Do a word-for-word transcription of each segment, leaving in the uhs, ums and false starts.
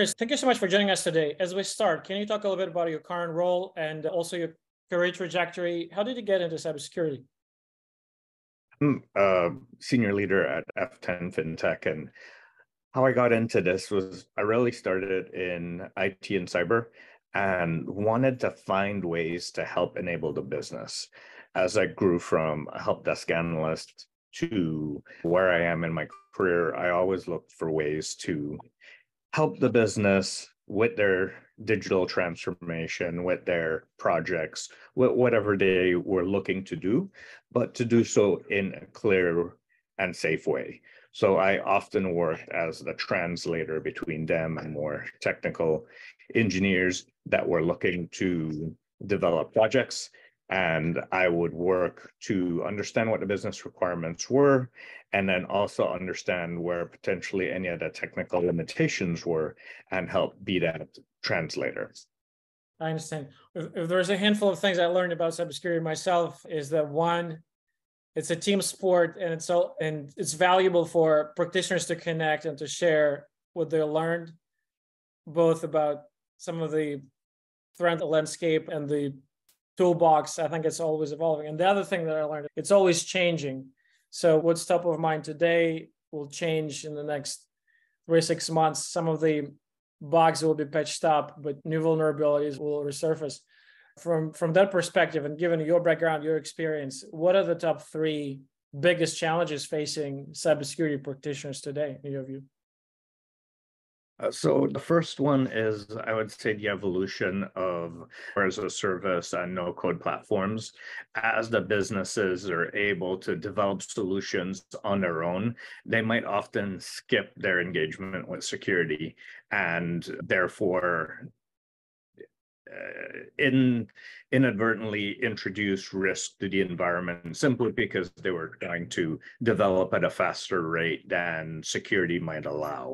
Chris, thank you so much for joining us today. As we start, can you talk a little bit about your current role and also your career trajectory? How did you get into cybersecurity? I'm a senior leader at F ten FinTech, and how I got into this was I really started in I T and cyber and wanted to find ways to help enable the business. As I grew from a help desk analyst to where I am in my career, I always looked for ways to help the business with their digital transformation, with their projects, with whatever they were looking to do, but to do so in a clear and safe way. So I often worked as the translator between them and more technical engineers that were looking to develop projects. And I would work to understand what the business requirements were, and then also understand where potentially any of the technical limitations were and help be that translator. I understand. If, if there's a handful of things I learned about cybersecurity myself is that one, it's a team sport, and it's, all, and it's valuable for practitioners to connect and to share what they learned, both about some of the threat landscape and the toolbox. I think it's always evolving. And the other thing that I learned, it's always changing. So what's top of mind today will change in the next three, six months. Some of the bugs will be patched up, but new vulnerabilities will resurface. From, from that perspective, and given your background, your experience, what are the top three biggest challenges facing cybersecurity practitioners today, in your view? Uh, so the first one is, I would say, the evolution of as a service and no-code platforms. As the businesses are able to develop solutions on their own, they might often skip their engagement with security, and therefore Uh, in, inadvertently introduce risk to the environment simply because they were trying to develop at a faster rate than security might allow.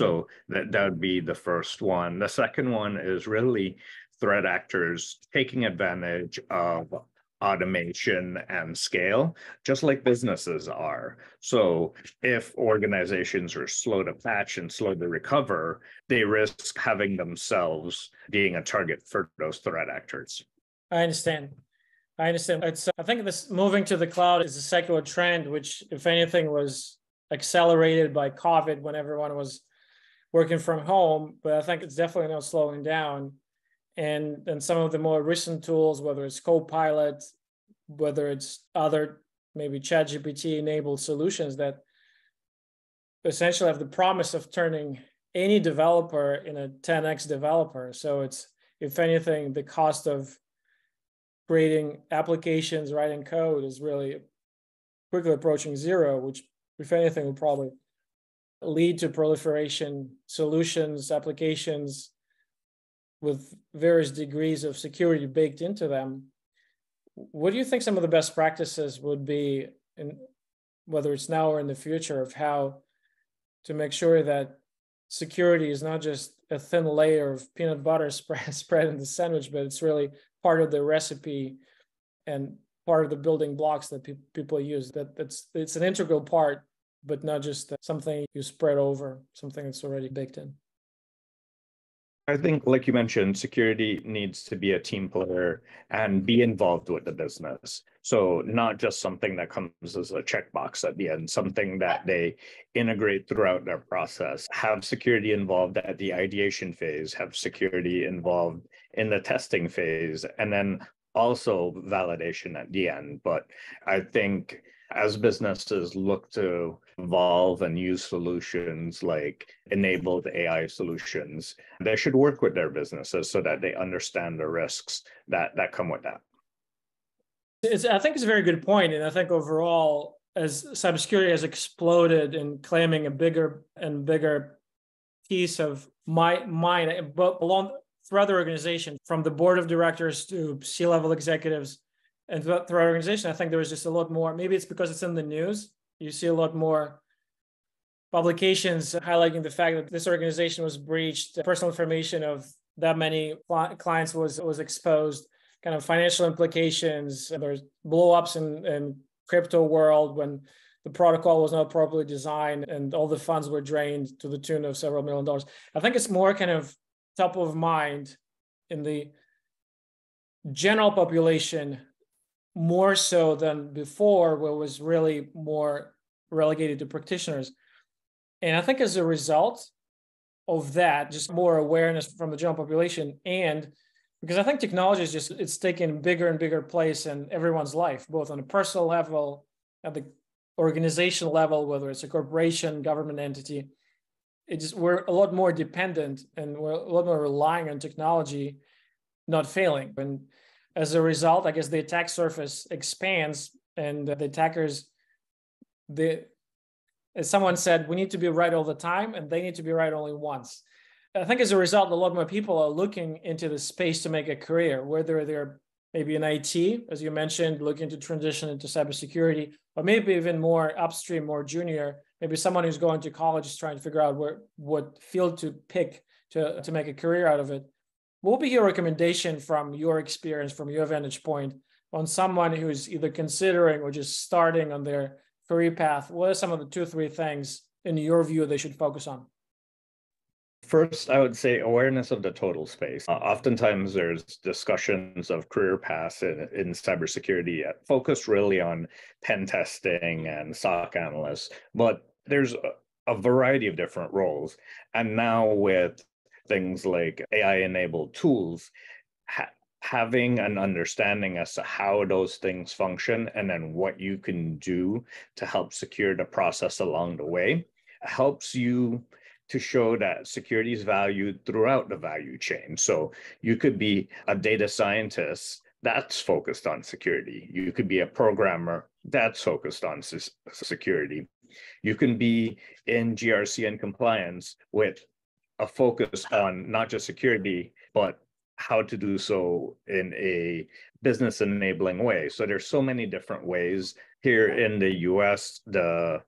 So that, that would be the first one. The second one is really threat actors taking advantage of automation and scale, just like businesses are. So if organizations are slow to patch and slow to recover, they risk having themselves being a target for those threat actors. I understand. I understand. It's, I think this moving to the cloud is a secular trend, which, if anything, was accelerated by COVID when everyone was working from home. But I think it's definitely not slowing down. And, and some of the more recent tools, whether it's Copilot, whether it's other maybe ChatGPT enabled solutions that essentially have the promise of turning any developer in a ten X developer. So it's, if anything, the cost of creating applications, writing code is really quickly approaching zero, which, if anything, will probably lead to proliferation solutions, applications, with various degrees of security baked into them. What do you think some of the best practices would be, in, whether it's now or in the future, of how to make sure that security is not just a thin layer of peanut butter spread, spread in the sandwich, but it's really part of the recipe and part of the building blocks that pe- people use? That that's, it's an integral part, but not just something you spread over, something that's already baked in. I think, like you mentioned, security needs to be a team player and be involved with the business. So not just something that comes as a checkbox at the end, something that they integrate throughout their process, have security involved at the ideation phase, have security involved in the testing phase, and then also validation at the end. But I think as businesses look to evolve and use solutions like enabled A I solutions, they should work with their businesses so that they understand the risks that, that come with that. It's, I think it's a very good point. And I think overall, as cybersecurity has exploded in claiming a bigger and bigger piece of my mind, but along throughout the organization, from the board of directors to C-level executives, and throughout our organization, I think there was just a lot more. Maybe it's because it's in the news. You see a lot more publications highlighting the fact that this organization was breached, personal information of that many clients was, was exposed, kind of financial implications. There's blow-ups in, in crypto world when the protocol was not properly designed and all the funds were drained to the tune of several million dollars. I think it's more kind of top of mind in the general population, more so than before, where it was really more relegated to practitioners. And I think as a result of that, just more awareness from the general population, and because I think technology is just, it's taking bigger and bigger place in everyone's life, both on a personal level, at the organizational level, whether it's a corporation, government entity. It just, we're a lot more dependent and we're a lot more relying on technology not failing. And as a result, I guess the attack surface expands and the attackers, the, as someone said, we need to be right all the time and they need to be right only once. I think as a result, a lot more people are looking into the space to make a career, whether they're maybe in I T, as you mentioned, looking to transition into cybersecurity, or maybe even more upstream, more junior, maybe someone who's going to college is trying to figure out where, what field to pick to, to make a career out of it. What would be your recommendation from your experience, from your vantage point, on someone who's either considering or just starting on their career path? What are some of the two or three things in your view they should focus on? First, I would say awareness of the total space. Uh, oftentimes, there's discussions of career paths in, in cybersecurity focused really on pen testing and S O C analysts, but there's a, a variety of different roles. And now with things like A I-enabled tools, ha- having an understanding as to how those things function and then what you can do to help secure the process along the way helps you to show that security is valued throughout the value chain. So you could be a data scientist that's focused on security. You could be a programmer that's focused on s- security. You can be in G R C and compliance with a focus on not just security, but how to do so in a business enabling way. So there's so many different ways. Here in the U S, the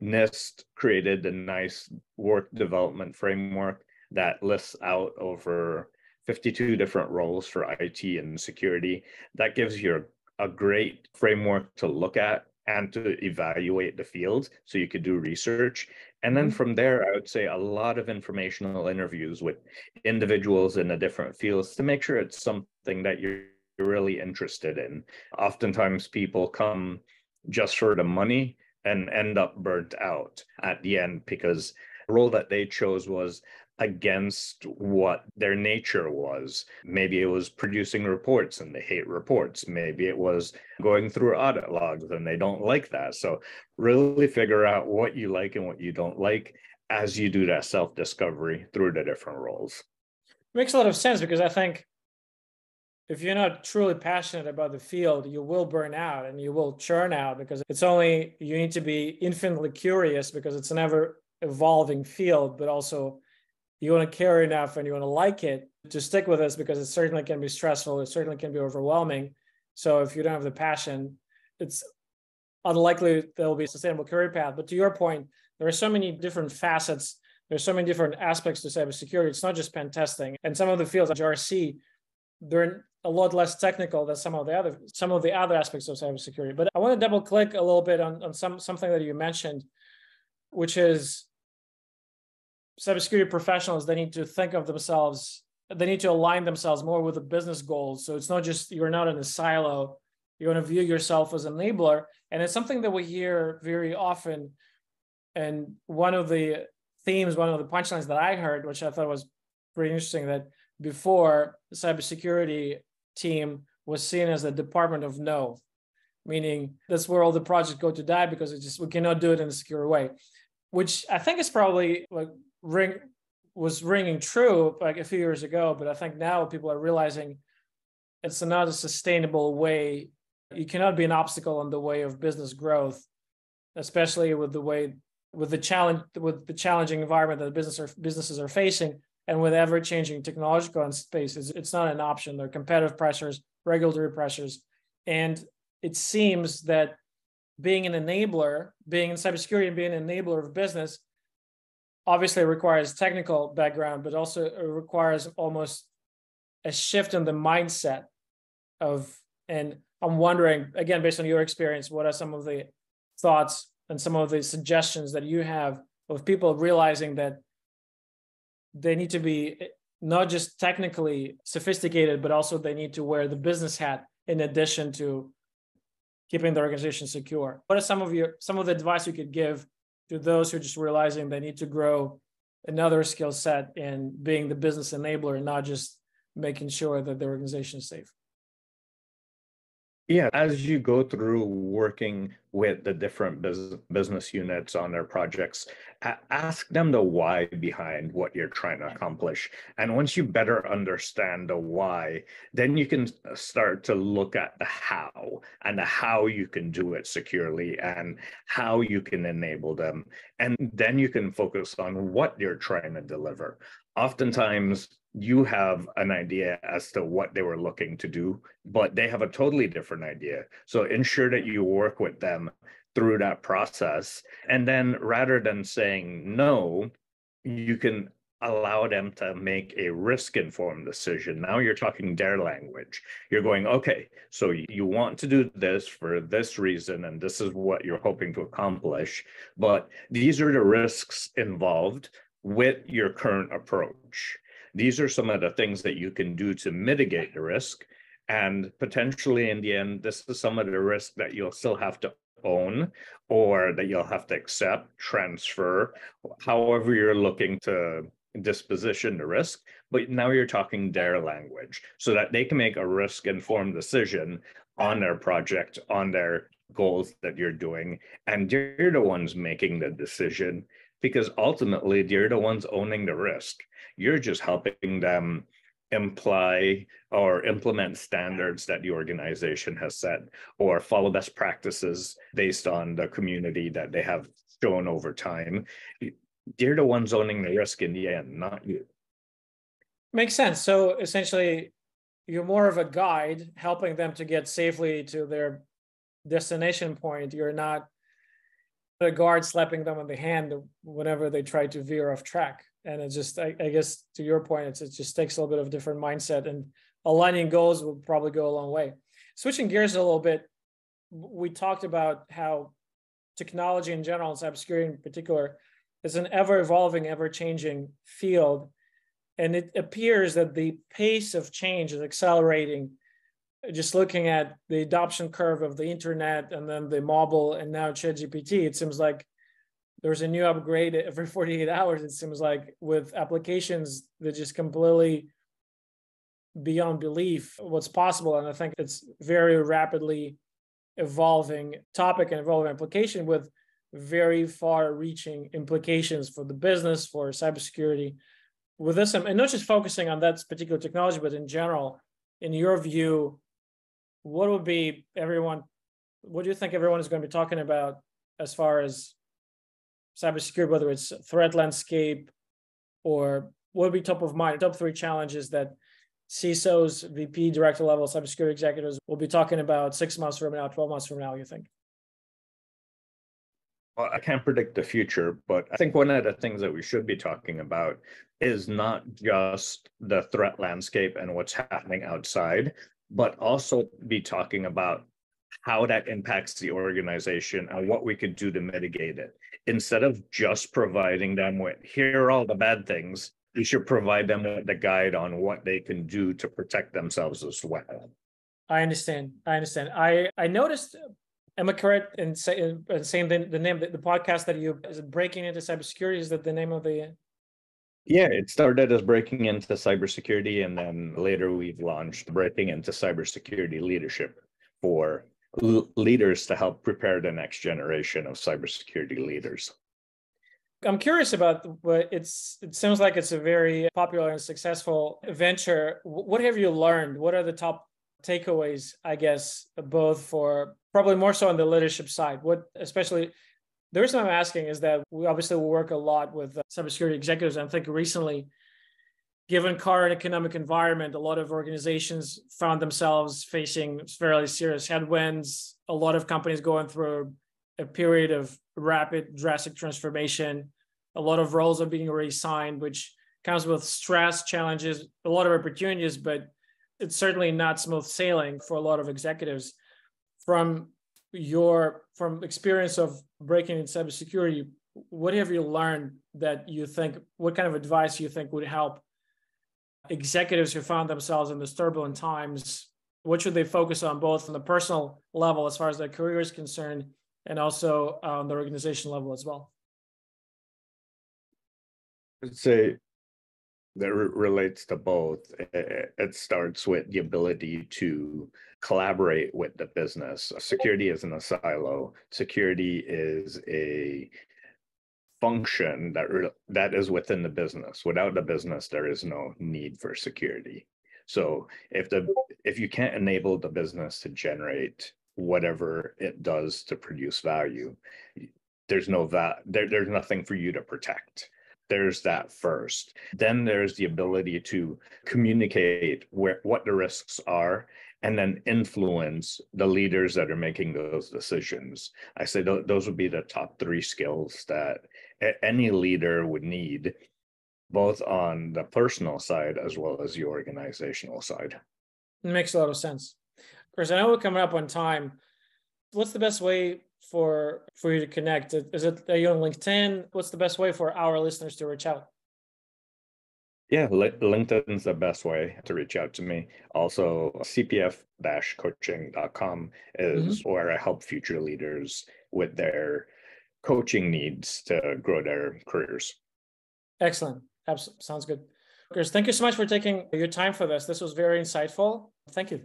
NIST created a nice work development framework that lists out over fifty-two different roles for I T and security. That gives you a great framework to look at and to evaluate the field so you could do research. And then from there, I would say a lot of informational interviews with individuals in the different fields to make sure it's something that you're really interested in. Oftentimes people come just for the money and end up burnt out at the end because the role that they chose was against what their nature was. Maybe it was producing reports and they hate reports. Maybe it was going through audit logs and they don't like that. So really figure out what you like and what you don't like as you do that self-discovery through the different roles. It makes a lot of sense because I think if you're not truly passionate about the field, you will burn out and you will churn out because it's only, you need to be infinitely curious because it's an ever evolving field, but also you want to care enough and you want to like it to stick with us because it certainly can be stressful. It certainly can be overwhelming. So if you don't have the passion, it's unlikely there will be a sustainable career path. But to your point, there are so many different facets. There's so many different aspects to cybersecurity. It's not just pen testing. And some of the fields like G R C, they're a lot less technical than some of the other some of the other aspects of cybersecurity. But I want to double click a little bit on, on some something that you mentioned, which is cybersecurity professionals, they need to think of themselves, they need to align themselves more with the business goals. So it's not just, you're not in a silo, you're going to view yourself as an enabler. And it's something that we hear very often. And one of the themes, one of the punchlines that I heard, which I thought was pretty interesting, that before the cybersecurity team was seen as a department of no, meaning that's where all the projects go to die because it just, we cannot do it in a secure way, which I think is probably like, Ring was ringing true like a few years ago, but I think now people are realizing it's not a sustainable way. You cannot be an obstacle in the way of business growth, especially with the way with the challenge with the challenging environment that business are, businesses are facing, and with ever-changing technological spaces. It's not an option. There are competitive pressures, regulatory pressures, and it seems that being an enabler, being in cybersecurity, and being an enabler of business. Obviously, it requires technical background, but also it requires almost a shift in the mindset of, and I'm wondering, again, based on your experience, what are some of the thoughts and some of the suggestions that you have of people realizing that they need to be not just technically sophisticated, but also they need to wear the business hat in addition to keeping the organization secure. What are some of your some of the advice you could give to those who are just realizing they need to grow another skill set in being the business enabler and not just making sure that the organization is safe? Yeah, as you go through working with the different bus- business units on their projects, a- ask them the why behind what you're trying to accomplish. And once you better understand the why, then you can start to look at the how and the how you can do it securely and how you can enable them. And then you can focus on what you're trying to deliver. Oftentimes, you have an idea as to what they were looking to do, but they have a totally different idea. So ensure that you work with them through that process. And then rather than saying no, you can allow them to make a risk-informed decision. Now you're talking their language. You're going, okay, so you want to do this for this reason, and this is what you're hoping to accomplish, but these are the risks involved with your current approach. These are some of the things that you can do to mitigate the risk. And potentially in the end, this is some of the risk that you'll still have to own or that you'll have to accept, transfer, however you're looking to disposition the risk. But now you're talking their language so that they can make a risk-informed decision on their project, on their goals that you're doing. And you're the ones making the decision, because ultimately they're the ones owning the risk. You're just helping them imply or implement standards that the organization has set or follow best practices based on the community that they have shown over time. They're the ones owning the risk in the end, not you. Makes sense. So essentially, you're more of a guide helping them to get safely to their destination point. You're not the guard slapping them on the hand whenever they try to veer off track. And it just, I, I guess, to your point, it's, it just takes a little bit of a different mindset, and aligning goals will probably go a long way. Switching gears a little bit, we talked about how technology in general, and cybersecurity in particular, is an ever-evolving, ever-changing field. And it appears that the pace of change is accelerating. Just looking at the adoption curve of the internet and then the mobile and now ChatGPT, it seems like there's a new upgrade every forty-eight hours, it seems like, with applications that just completely beyond belief what's possible. And I think it's very rapidly evolving topic and evolving application with very far-reaching implications for the business, for cybersecurity. With this, and not just focusing on that particular technology, but in general, in your view, what would be everyone, what do you think everyone is going to be talking about as far as cybersecurity, whether it's threat landscape or what would be top of mind, top three challenges that C I S Os, V P, director level cybersecurity executives will be talking about six months from now, twelve months from now, you think? Well, I can't predict the future, but I think one of the things that we should be talking about is not just the threat landscape and what's happening outside, but also be talking about how that impacts the organization and what we could do to mitigate it. Instead of just providing them with, here are all the bad things, we should provide them with the guide on what they can do to protect themselves as well. I understand. I understand. I, I noticed... Am I correct in, say, in saying the, the name, the, the podcast that you, is it Breaking Into Cybersecurity? Is that the name of the? Yeah, it started as Breaking Into Cybersecurity, and then later we've launched Breaking Into Cybersecurity Leadership for l- leaders to help prepare the next generation of cybersecurity leaders. I'm curious about, but it's it seems like it's a very popular and successful venture. What have you learned? What are the top takeaways, I guess, both for probably more so on the leadership side? What especially, the reason I'm asking is that we obviously work a lot with cybersecurity executives. I think recently, given current economic environment, a lot of organizations found themselves facing fairly serious headwinds. A lot of companies going through a period of rapid, drastic transformation. A lot of roles are being reassigned, which comes with stress, challenges, a lot of opportunities, but it's certainly not smooth sailing for a lot of executives. From your, from experience of breaking into cybersecurity, what have you learned that you think, what kind of advice you think would help executives who found themselves in these turbulent times? What should they focus on, both on the personal level as far as their career is concerned, and also on the organization level as well? I'd say that relates to both. It starts with the ability to collaborate with the business. Security isn't a silo. Security is a function that that is within the business. Without the business, there is no need for security. So if the if you can't enable the business to generate whatever it does to produce value, there's no va- there, there's nothing for you to protect. There's that first. Then there's the ability to communicate where what the risks are, and then influence the leaders that are making those decisions. I say th- those would be the top three skills that a- any leader would need, both on the personal side as well as the organizational side. It makes a lot of sense. Chris, I know we're coming up on time. What's the best way for for you to connect? Is it, are you on LinkedIn? What's the best way for our listeners to reach out? Yeah, LinkedIn's the best way to reach out to me. Also, c p f coaching dot com is mm-hmm. where I help future leaders with their coaching needs to grow their careers. Excellent. Absolutely. Sounds good. Chris, thank you so much for taking your time for this. This was very insightful. Thank you.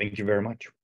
Thank you very much.